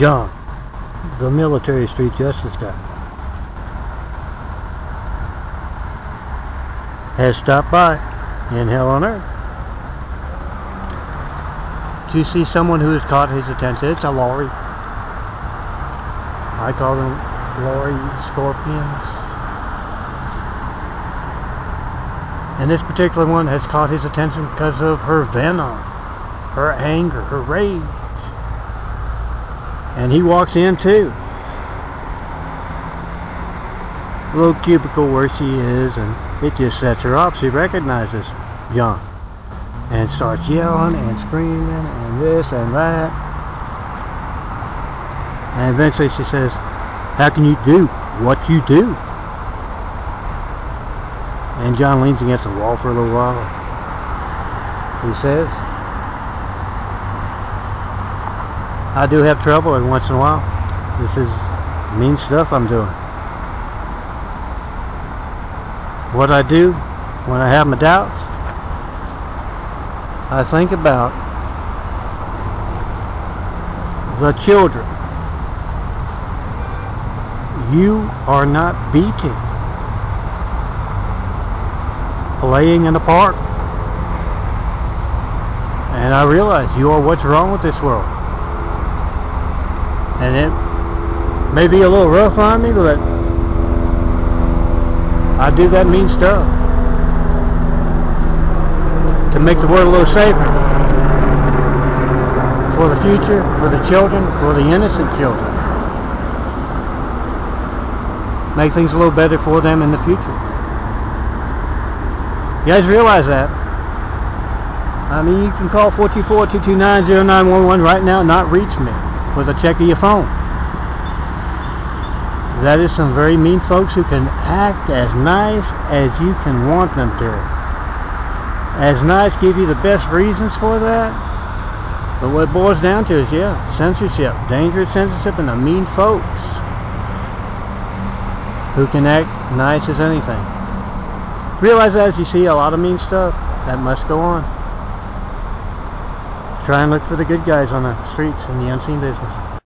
John, the Military Street Justice guy, has stopped by in hell on earth to see someone who has caught his attention. It's a Laurie. I call them Laurie Scorpions. And this particular one has caught his attention because of her venom, her anger, her rage. And he walks in too. A little cubicle where she is, and it just sets her up. She recognizes John and starts yelling and screaming and this and that. And eventually she says, "How can you do what you do?" And John leans against the wall for a little while. He says, "I do have trouble every once in a while. This is mean stuff I'm doing. What I do when I have my doubts, I think about the children. You are not beating. Playing in the park, and I realize you are what's wrong with this world, and it may be a little rough on me, but I do that mean stuff to make the world a little safer for the future, for the children, for the innocent children, make things a little better for them in the future." You guys realize that? I mean, you can call 424-229-0911 right now and not reach me with a check of your phone. That is some very mean folks who can act as nice as you can want them to. As nice, give you the best reasons for that. But what it boils down to is, yeah, censorship. Dangerous censorship and the mean folks who can act nice as anything. Realize that as you see a lot of mean stuff, that must go on. Try and look for the good guys on the streets in the unseen business.